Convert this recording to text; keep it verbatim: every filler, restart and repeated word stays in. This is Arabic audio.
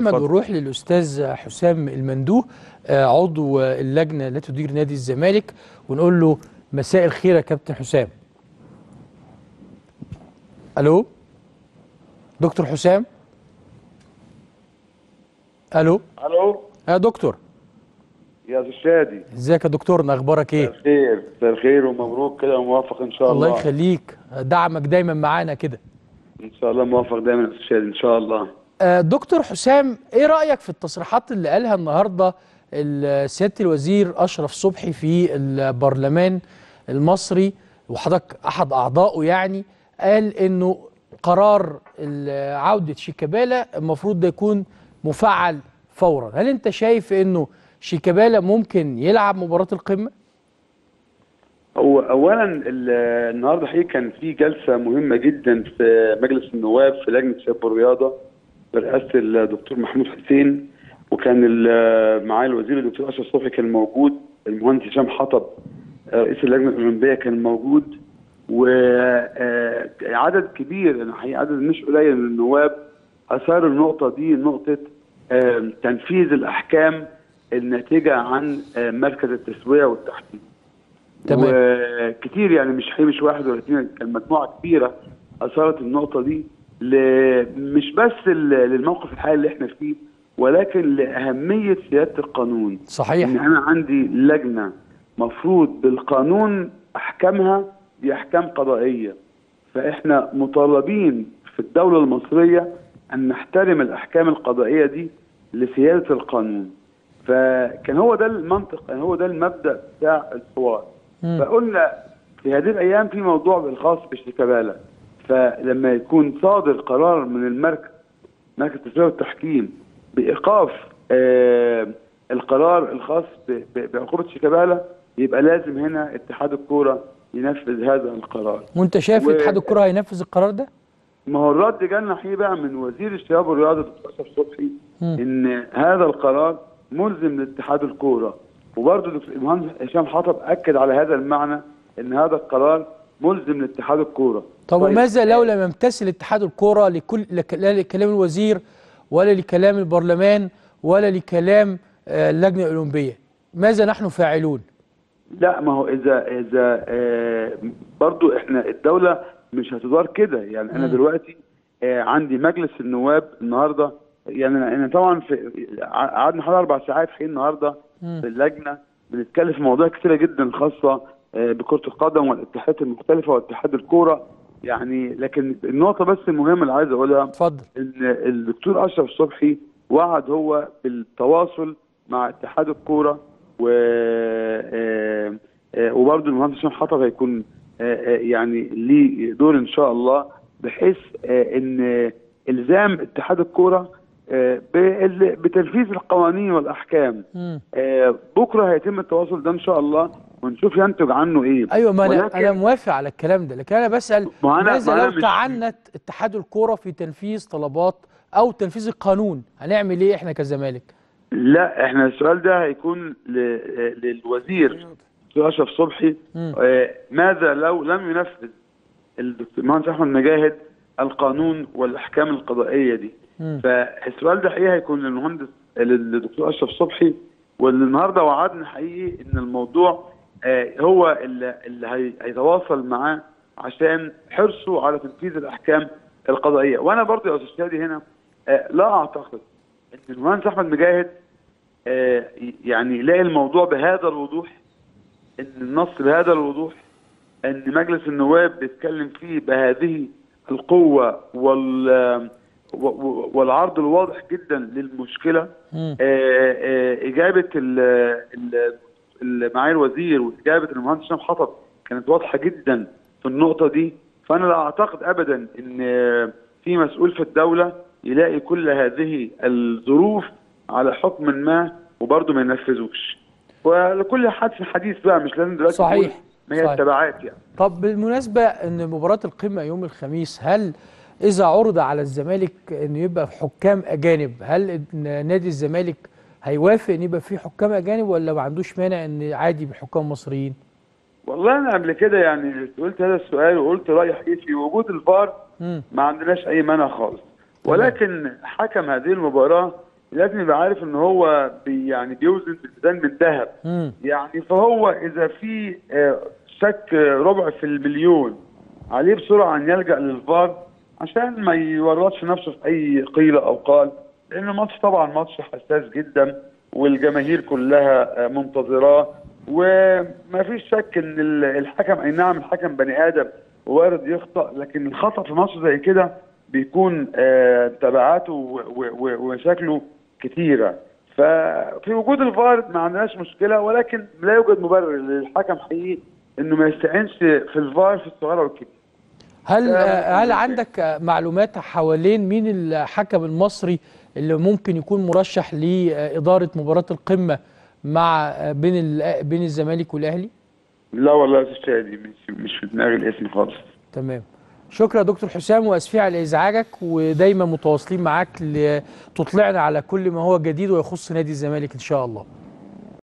ونروح للاستاذ حسام المندوه عضو اللجنه التي تدير نادي الزمالك، ونقول له مساء الخير يا كابتن حسام. الو دكتور حسام. الو الو يا دكتور. يا استاذ شادي ازيك يا دكتورنا، اخبارك ايه؟ مساء الخير. مساء الخير ومبروك كده وموفق ان شاء الله. الله يخليك، دعمك دايما معانا كده. ان شاء الله موفق دايما يا استاذ شادي ان شاء الله. دكتور حسام، ايه رايك في التصريحات اللي قالها النهارده سياده الوزير اشرف صبحي في البرلمان المصري وحضرتك احد اعضائه؟ يعني قال انه قرار عوده شيكابالا المفروض ده يكون مفعل فورا. هل انت شايف انه شيكابالا ممكن يلعب مباراه القمه؟ هو اولا النهارده حقيقي كان في جلسه مهمه جدا في مجلس النواب في لجنه الشباب والرياضه برئاسه الدكتور محمود حسين، وكان معايا الوزير الدكتور اشرف صبحي كان موجود، المهندس هشام حطب رئيس اللجنه الاولمبيه كان موجود، وعدد كبير يعني حقيقي عدد مش قليل من النواب اثاروا النقطه دي، نقطه تنفيذ الاحكام الناتجه عن مركز التسويه والتحكيم. تمام. وكتير يعني مش مش واحد ولا اثنين، كان مجموعه كبيره اثارت النقطه دي، مش بس للموقف الحالي اللي احنا فيه ولكن لاهميه سياده القانون. صحيح. ان انا عندي لجنه مفروض بالقانون احكامها دي احكام قضائيه، فاحنا مطالبين في الدوله المصريه ان نحترم الاحكام القضائيه دي لسياده القانون. فكان هو ده المنطق، يعني هو ده المبدا بتاع الحوار. فقلنا في هذه الايام في موضوع الخاص بشيكابالا، فلما يكون صادر قرار من المركز مركز التسويه والتحكيم بايقاف آه القرار الخاص بعقوبه شيكابالا، يبقى لازم هنا اتحاد الكوره ينفذ هذا القرار. وانت شايف و... اتحاد الكوره هينفذ القرار ده؟ ما هو الرد جالنا حقيقي بقى من وزير الشباب والرياضه دكتور اشرف صبحي ان هذا القرار ملزم لاتحاد الكوره، وبرضه دكتور المهندس هشام حطب اكد على هذا المعنى ان هذا القرار ملزم لاتحاد الكوره. طب وماذا لو لم يمتثل اتحاد الكوره لكل لا لكلام الوزير ولا لكلام البرلمان ولا لكلام اللجنه الاولمبيه؟ ماذا نحن فاعلون؟ لا ما هو اذا اذا برضو احنا الدوله مش هتدار كده، يعني انا م. دلوقتي عندي مجلس النواب النهارده، يعني انا طبعا في قعدنا حوالي اربع ساعات حين النهارده م. في اللجنه بنتكلم في مواضيع كثيره جدا خاصه بكرة القدم والاتحادات المختلفة واتحاد الكورة، يعني لكن النقطة بس المهمة اللي عايز أقولها اتفضل. إن الدكتور أشرف صبحي وعد هو بالتواصل مع اتحاد الكورة، و وبرضه المهندس هشام حطب هيكون يعني ليه دور إن شاء الله، بحيث إن إلزام اتحاد الكورة بتنفيذ القوانين والأحكام. م. بكرة هيتم التواصل ده إن شاء الله ونشوف ينتج عنه ايه. ايوه ما انا انا موافق على الكلام ده، لكن انا بسال ماذا لو تعنت اتحاد الكوره في تنفيذ طلبات او تنفيذ القانون؟ هنعمل ايه احنا كزمالك؟ لا احنا السؤال ده هيكون للوزير اشرف صبحي. آه ماذا لو لم ينفذ المهندس احمد مجاهد القانون والاحكام القضائيه دي؟ م. فالسؤال ده حقيقي هيكون للمهندس للدكتور اشرف صبحي، والنهارده وعدنا حقيقي ان الموضوع هو اللي هيتواصل معاه عشان حرصه على تنفيذ الاحكام القضائيه. وانا برضه يا استاذ شادي هنا لا اعتقد ان المهندس احمد مجاهد يعني يلاقي الموضوع بهذا الوضوح، ان النص بهذا الوضوح، ان مجلس النواب بيتكلم فيه بهذه القوه وال والعرض الواضح جدا للمشكله. اجابه ال معالي الوزير واجابه المهندس هشام حطب كانت واضحه جدا في النقطه دي، فانا لا اعتقد ابدا ان في مسؤول في الدوله يلاقي كل هذه الظروف على حكم ما وبرضه ما ينفذوش. ولكل حادث حديث بقى، مش لازم دلوقتي صحيح ما هي التبعات يعني. طب بالمناسبه ان مباراه القمه يوم الخميس، هل اذا عرض على الزمالك انه يبقى حكام اجانب هل نادي الزمالك هيوافق ان يبقى في حكام اجانب ولا ما عندوش مانع ان عادي بحكام مصريين؟ والله انا قبل كده يعني قلت هذا السؤال وقلت رايي حقيقي في وجود الفار ما عندناش اي مانع خالص، ولكن حكم هذه المباراه لازم يبقى عارف ان هو بي يعني بيوزن بالميزان من ذهب. يعني فهو اذا في شك ربع في المليون عليه بسرعه ان يلجا للفار عشان ما يورطش نفسه في اي قيل او قال، لان الماتش طبعا ماتش حساس جدا والجماهير كلها منتظراه، وما فيش شك ان الحكم اي نعم الحكم بني ادم وارد يخطأ، لكن الخطأ في ماتش زي كده بيكون آه تبعاته ومشاكله كتيره. ففي وجود الفار ما عندناش مشكله، ولكن لا يوجد مبرر للحكم حقيقي انه ما يستعنش في الفار في الصغيره والكبيره. هل آه هل عندك معلومات حوالين مين الحكم المصري اللي ممكن يكون مرشح لاداره مباراه القمه مع بين بين الزمالك والاهلي؟ لا والله يا استاذ شادي مش في دماغي الاسم خالص. تمام. شكرا دكتور حسام واسفين على ازعاجك، ودايما متواصلين معاك لتطلعنا على كل ما هو جديد ويخص نادي الزمالك ان شاء الله.